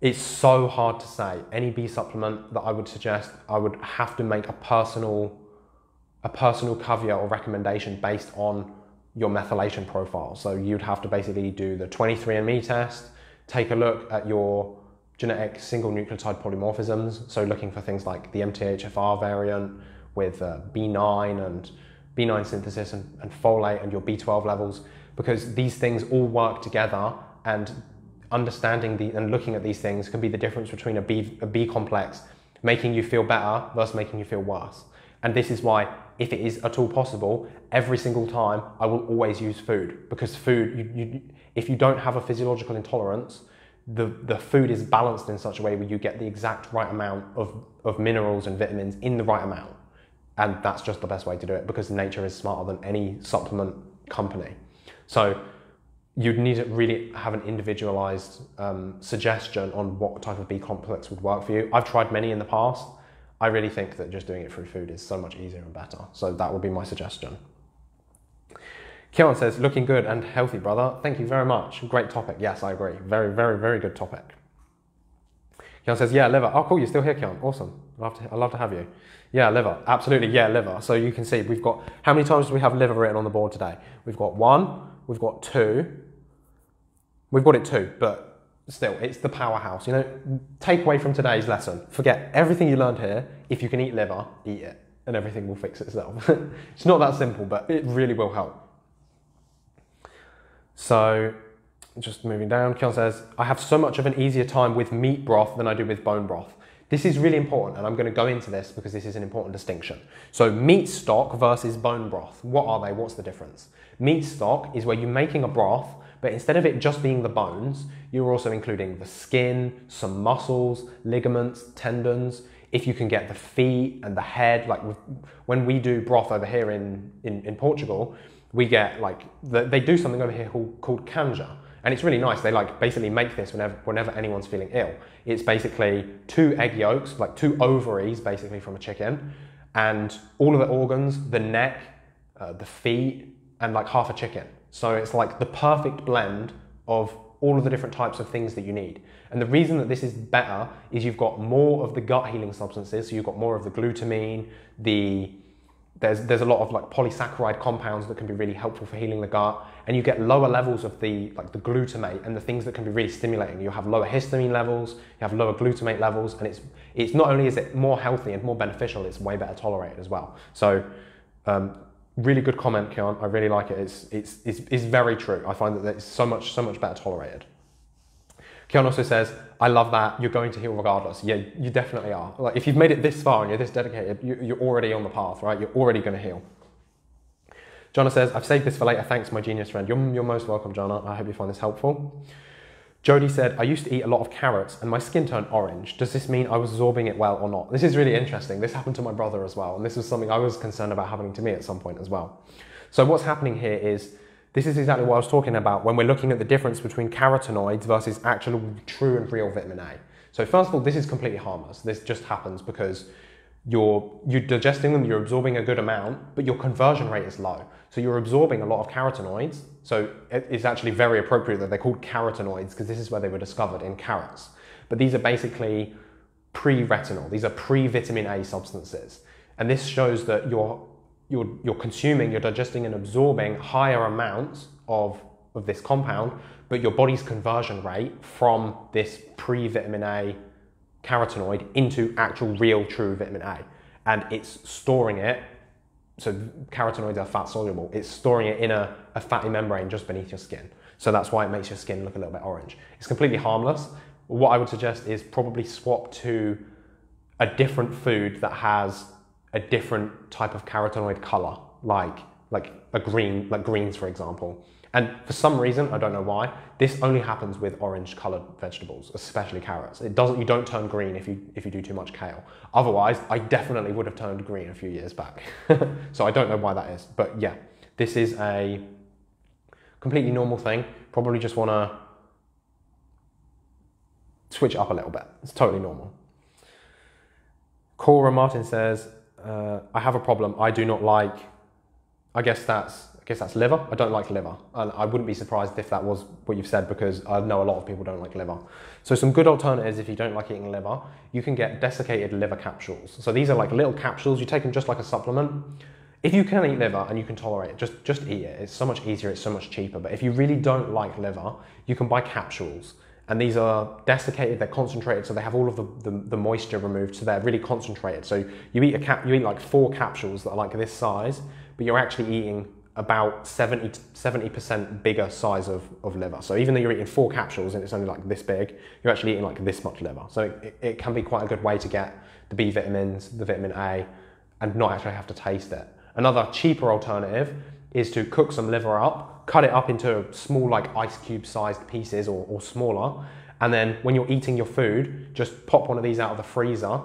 it's so hard to say. Any B supplement that I would suggest, I would have to make a personal caveat or recommendation based on your methylation profile. So you'd have to basically do the 23andMe test, take a look at your genetic single nucleotide polymorphisms. So looking for things like the MTHFR variant with B9 and B9 synthesis and folate and your B12 levels, because these things all work together, and understanding and looking at these things can be the difference between a B complex making you feel better versus making you feel worse. And this is why, if it is at all possible, every single time I will always use food, because food, if you don't have a physiological intolerance, the food is balanced in such a way where you get the exact right amount of minerals and vitamins in the right amount. And that's just the best way to do it, because nature is smarter than any supplement company. So you'd need to really have an individualized suggestion on what type of B complex would work for you. I've tried many in the past. I really think that just doing it through food is so much easier and better. So that would be my suggestion. Kion says, looking good and healthy, brother. Thank you very much. Great topic. Yes, I agree. Very, very, very good topic. Kion says, yeah, liver. Oh, cool. You're still here, Kion. Awesome. I'd love to have you. Yeah, liver. Absolutely. Yeah, liver. So you can see we've got, how many times do we have liver written on the board today? We've got 1. We've got 2. We've got it 2, but still, it's the powerhouse. You know, take away from today's lesson, forget everything you learned here. If you can eat liver, eat it, and everything will fix itself. It's not that simple, but it really will help. So just moving down, Kion says, I have so much of an easier time with meat broth than I do with bone broth. This is really important, and I'm going to go into this because this is an important distinction. So meat stock versus bone broth. What are they? What's the difference? Meat stock is where you're making a broth, but instead of it just being the bones, you're also including the skin, some muscles, ligaments, tendons. If you can get the feet and the head, like when we do broth over here in Portugal, we get like, they do something over here called canja. And it's really nice. They like basically make this whenever anyone's feeling ill. It's basically 2 egg yolks, like 2 ovaries basically from a chicken, and all of the organs, the neck, the feet, and like half a chicken. So it's like the perfect blend of all of the different types of things that you need. And the reason that this is better is you've got more of the gut healing substances, so you've got more of the glutamine, there's a lot of like polysaccharide compounds that can be really helpful for healing the gut, and you get lower levels of the glutamate and the things that can be really stimulating. You'll have lower histamine levels, you have lower glutamate levels, and it's not only is it more healthy and more beneficial, it's way better tolerated as well. So really good comment, Kian. I really like it. It's very true. I find that it's so much better tolerated. Kian also says, I love that. You're going to heal regardless. Yeah, you definitely are. Like, if you've made it this far and you're this dedicated, you're already on the path, right? You're already going to heal. Jonna says, I've saved this for later. Thanks, my genius friend. You're most welcome, Jonna. I hope you find this helpful. Jodie said, I used to eat a lot of carrots and my skin turned orange. Does this mean I was absorbing it well or not? This is really interesting. This happened to my brother as well. And this was something I was concerned about happening to me at some point as well. So what's happening here is, this is exactly what I was talking about when we're looking at the difference between carotenoids versus actual true and real vitamin A. So first of all, this is completely harmless. This just happens because you're digesting them, you're absorbing a good amount, but your conversion rate is low. So you're absorbing a lot of carotenoids. So it's actually very appropriate that they're called carotenoids because this is where they were discovered, in carrots. But these are basically pre-retinol. These are pre-vitamin A substances. And this shows that you're consuming, you're digesting and absorbing higher amounts of this compound, but your body's conversion rate from this pre-vitamin A carotenoid into actual real true vitamin A, and it's storing it. So carotenoids are fat soluble. It's storing it in a fatty membrane just beneath your skin. So that's why it makes your skin look a little bit orange. It's completely harmless. What I would suggest is probably swap to a different food that has a different type of carotenoid color, like greens, for example. And for some reason, I don't know why, this only happens with orange colored vegetables, especially carrots. You don't turn green if you do too much kale. Otherwise, I definitely would have turned green a few years back. So I don't know why that is, but yeah, this is a completely normal thing. Probably just want to switch up a little bit. It's totally normal. Cora Martin says, I have a problem. I do not like, I guess that's liver. I don't like liver. And I wouldn't be surprised if that was what you've said, because I know a lot of people don't like liver. So some good alternatives if you don't like eating liver, you can get desiccated liver capsules. So these are like little capsules. You take them just like a supplement. If you can eat liver and you can tolerate it, just eat it. It's so much easier. It's so much cheaper. But if you really don't like liver, you can buy capsules. And these are desiccated, they're concentrated, so they have all of the moisture removed, so they're really concentrated. So you eat like 4 capsules that are like this size, but you're actually eating about 70% bigger size of liver. So even though you're eating 4 capsules and it's only like this big, you're actually eating like this much liver. So it can be quite a good way to get the B vitamins, the vitamin A, and not actually have to taste it. Another cheaper alternative is to cook some liver up, cut it up into small like ice cube sized pieces or smaller, and then when you're eating your food, just pop one of these out of the freezer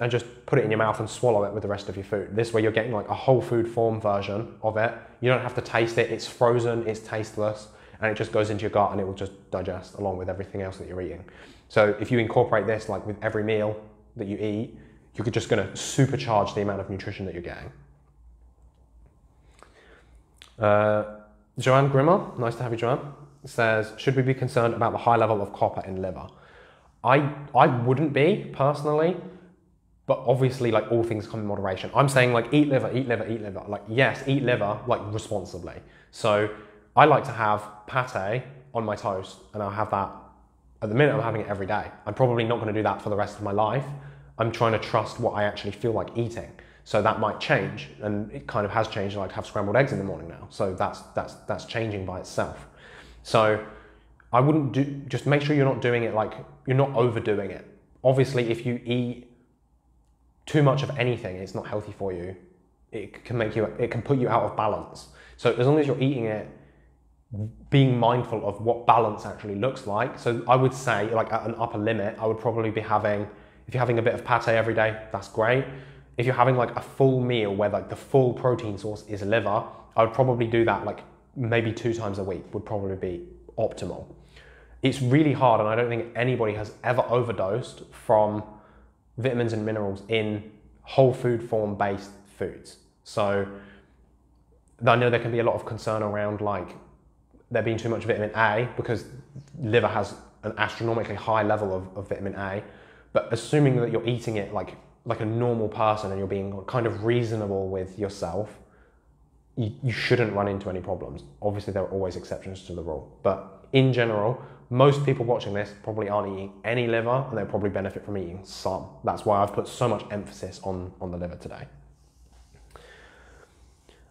and just put it in your mouth and swallow it with the rest of your food. This way you're getting like a whole food form version of it. You don't have to taste it, it's frozen, it's tasteless, and it just goes into your gut and it will just digest along with everything else that you're eating. So if you incorporate this like with every meal that you eat, you're just gonna supercharge the amount of nutrition that you're getting. Joanne Grimmer, nice to have you, Joanne, says, should we be concerned about the high level of copper in liver? I wouldn't be personally, but obviously like all things come in moderation. I'm saying like eat liver, eat liver, eat liver. Like yes, eat liver like responsibly. So I like to have pate on my toast, and I'll have that at the minute. I'm having it every day. I'm probably not going to do that for the rest of my life. I'm trying to trust what I actually feel like eating. So that might change, and it kind of has changed. I like to have scrambled eggs in the morning now. So that's changing by itself. So I wouldn't do, just make sure you're not doing it like, you're not overdoing it. Obviously, if you eat too much of anything, it's not healthy for you. It can put you out of balance. So as long as you're eating it, being mindful of what balance actually looks like. So I would say like at an upper limit, I would probably be having, if you're having a bit of pate every day, that's great. If you're having like a full meal where like the full protein source is liver, I would probably do that like maybe 2 times a week would probably be optimal. It's really hard, and I don't think anybody has ever overdosed from vitamins and minerals in whole food form based foods. So I know there can be a lot of concern around like there being too much vitamin A, because liver has an astronomically high level of vitamin A. But assuming that you're eating it like a normal person and you're being kind of reasonable with yourself, you shouldn't run into any problems. Obviously, there are always exceptions to the rule. But in general, most people watching this probably aren't eating any liver, and they'll probably benefit from eating some. That's why I've put so much emphasis on the liver today.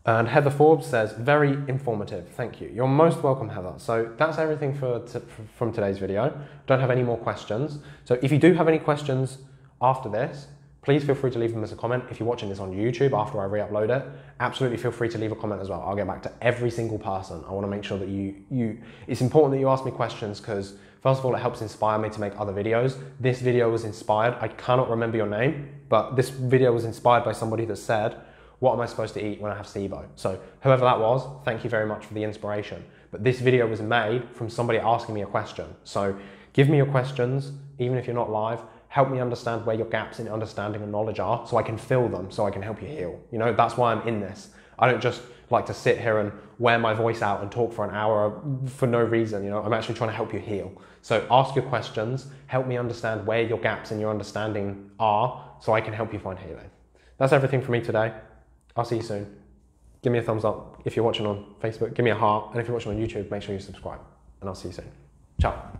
And Heather Forbes says, very informative, thank you. You're most welcome, Heather. So that's everything from today's video. Don't have any more questions. So if you do have any questions after this, please feel free to leave them as a comment. If you're watching this on YouTube after I re-upload it, absolutely feel free to leave a comment as well. I'll get back to every single person. I want to make sure that it's important that you ask me questions, because first of all, it helps inspire me to make other videos. This video was inspired, I cannot remember your name, but this video was inspired by somebody that said, what am I supposed to eat when I have SIBO? So whoever that was, thank you very much for the inspiration. But this video was made from somebody asking me a question. So give me your questions, even if you're not live. Help me understand where your gaps in understanding and knowledge are, so I can fill them, so I can help you heal. You know, that's why I'm in this. I don't just like to sit here and wear my voice out and talk for an hour for no reason. You know, I'm actually trying to help you heal. So ask your questions, help me understand where your gaps in your understanding are, so I can help you find healing. That's everything for me today. I'll see you soon. Give me a thumbs up if you're watching on Facebook, give me a heart, and if you're watching on YouTube, make sure you subscribe, and I'll see you soon. Ciao.